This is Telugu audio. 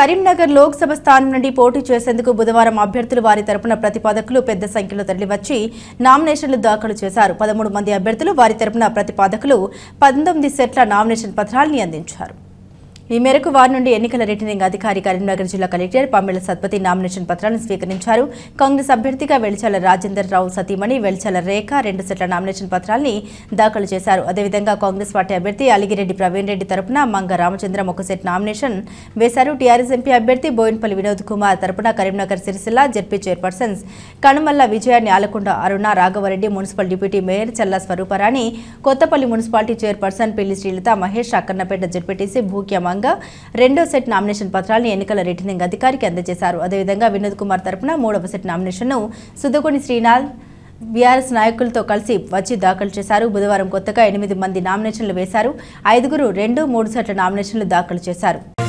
Karimnagar Lok Sabha sthanam nundi poti chesenduku Budhavaram abhyarthulu vari tarapuna pratipadakulo pedda sankhya tarlivachi nominationlu dakhalu chesaru 13 mandi abhyarthulu vari tarapuna pratipadakulo 19 setla nomination patralni andincharu. ఈ మేరకు వారి నుండి ఎన్నికల రిటర్నింగ్ అధికారి కరీంనగర్ జిల్లా కలెక్టర్ పమేల సత్పతి నామినేషన్ పత్రాలను స్వీకరించారు. కాంగ్రెస్ అభ్యర్థిగా వెల్చాల రాజేందర్ రావు సతీమణి వెల్చాల రేఖ 2 సెట్ల నామినేషన్ పత్రాలను దాఖలు చేశారు. అదే విధంగా కాంగ్రెస్ పార్టీ అభ్యర్థి అలిగిరెడ్డి ప్రవీణ్ రెడ్డి తరపున మంగ రామచంద్రం ఒక సెట్ నామినేషన్ వేశారు. టీఆర్ఎస్ ఎంపీ అభ్యర్థి బోయిన్పల్లి వినోద్ కుమార్ తరపున కరీంనగర్ సిరిసిల్ల జెడ్పీ చైర్పర్సన్స్ కనుమల్ల విజయాన్ని Alakonda Aruna Raghavareddy municipal deputy mayor Challa Swarooparani Kothapalli municipality chairperson Pilli Srilatha Mahesh Akkannapeta ZPTC భూక్యమ రెండో సెట్ నామినేషన్ పత్రాలను ఎన్నికల రిటర్నింగ్ అధికారికి అందజేశారు. అదేవిధంగా వినోద్ కుమార్ తరపున మూడవ సెట్ నామినేషన్ను సుదుకొని శ్రీనాథ్ బీఆర్ఎస్ నాయకులతో కలిసి వచ్చి దాఖలు చేశారు. బుధవారం కొత్తగా 8 మంది నామినేషన్లు వేశారు. 5గురు 2, 3 సెట్ల నామినేషన్లు దాఖలు చేశారు.